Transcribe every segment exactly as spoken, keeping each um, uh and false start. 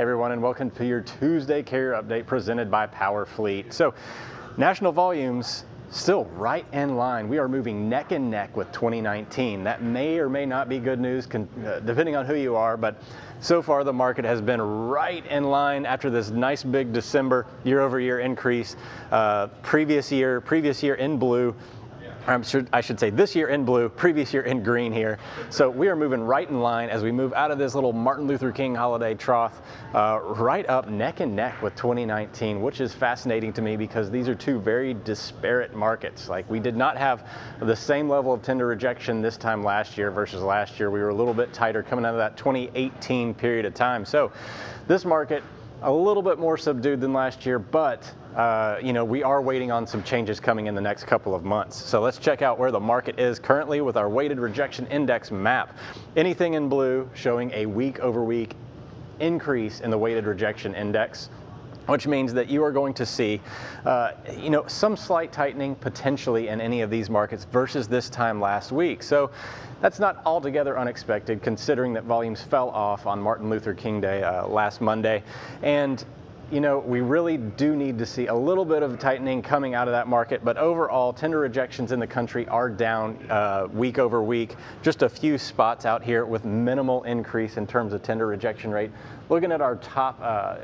everyone, and welcome to your Tuesday carrier update presented by PowerFleet. So, national volumes still right in line. We are moving neck and neck with twenty nineteen. That may or may not be good news depending on who you are, but so far the market has been right in line after this nice big December year-over-year increase. Uh, previous year, previous year in blue, I'm sure I should say this year in blue, previous year in green here. So we are moving right in line as we move out of this little Martin Luther King holiday trough, uh, right up neck and neck with twenty nineteen, which is fascinating to me because these are two very disparate markets. Like, we did not have the same level of tender rejection this time last year versus last year. We were a little bit tighter coming out of that twenty eighteen period of time. So this market, a little bit more subdued than last year, but uh, you know, we are waiting on some changes coming in the next couple of months. So let's check out where the market is currently with our weighted rejection index map. Anything in blue showing a week over week increase in the weighted rejection index, which means that you are going to see, uh, you know, some slight tightening potentially in any of these markets versus this time last week. So that's not altogether unexpected, considering that volumes fell off on Martin Luther King Day uh, last Monday. And, you know, we really do need to see a little bit of tightening coming out of that market. But overall, tender rejections in the country are down uh, week over week. Just a few spots out here with minimal increase in terms of tender rejection rate. Looking at our top uh,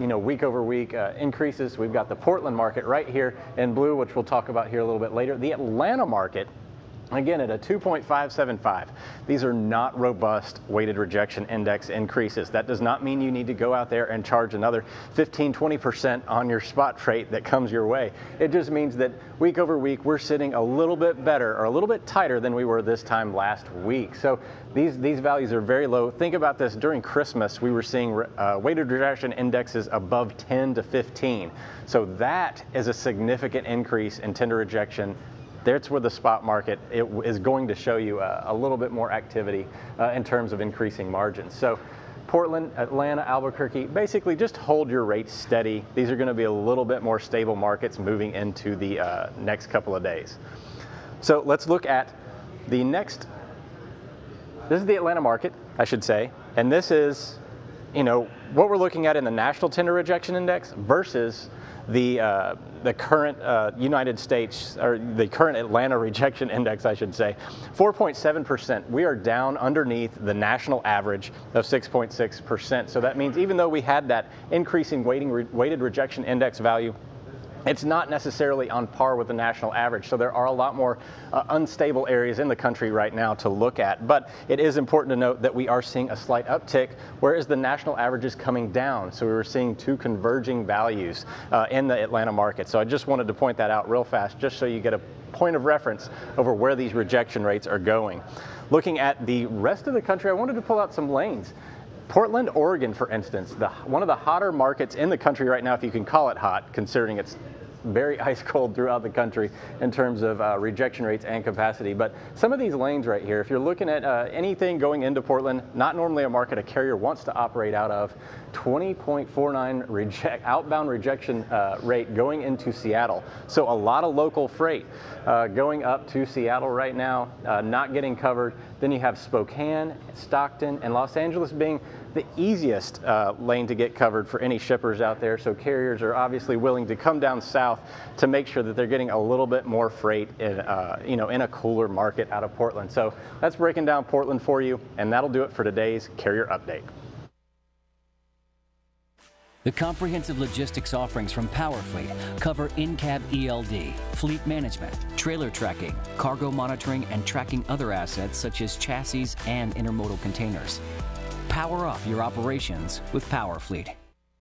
you know, week over week uh, increases, we've got the Portland market right here in blue, which we'll talk about here a little bit later. The Atlanta market, again, at a two point five seven five. These are not robust weighted rejection index increases. That does not mean you need to go out there and charge another fifteen, twenty percent on your spot rate that comes your way. It just means that week over week, we're sitting a little bit better or a little bit tighter than we were this time last week. So these, these values are very low. Think about this. During Christmas, we were seeing uh, weighted rejection indexes above ten to fifteen. So that is a significant increase in tender rejection. That's where the spot market it is going to show you a, a little bit more activity uh, in terms of increasing margins. So Portland, Atlanta, Albuquerque, basically just hold your rates steady. These are going to be a little bit more stable markets moving into the uh, next couple of days. So let's look at the next. This is the Atlanta market, I should say, and this is, you know, what we're looking at in the National Tender Rejection Index versus the uh, the current uh, United States, or the current Atlanta Rejection Index, I should say, four point seven percent. We are down underneath the national average of six point six percent. So that means even though we had that increasing weighting re weighted rejection index value, it's not necessarily on par with the national average. So there are a lot more uh, unstable areas in the country right now to look at. But it is important to note that we are seeing a slight uptick, whereas the national average is coming down. So we were seeing two converging values uh, in the Atlanta market. So I just wanted to point that out real fast, just so you get a point of reference over where these rejection rates are going. Looking at the rest of the country, I wanted to pull out some lanes. Portland, Oregon, for instance, the, one of the hotter markets in the country right now, if you can call it hot, considering it's very ice cold throughout the country in terms of uh, rejection rates and capacity. But some of these lanes right here, if you're looking at uh, anything going into Portland, not normally a market a carrier wants to operate out of, twenty point four nine reject, outbound rejection uh, rate going into Seattle. So a lot of local freight uh, going up to Seattle right now, uh, not getting covered. Then you have Spokane, Stockton, and Los Angeles being the easiest uh, lane to get covered for any shippers out there. So carriers are obviously willing to come down south to make sure that they're getting a little bit more freight in, uh, you know, in a cooler market out of Portland. So that's breaking down Portland for you, and that'll do it for today's Carrier Update. The comprehensive logistics offerings from PowerFleet cover in-cab E L D, fleet management, trailer tracking, cargo monitoring, and tracking other assets such as chassis and intermodal containers. Power up your operations with PowerFleet.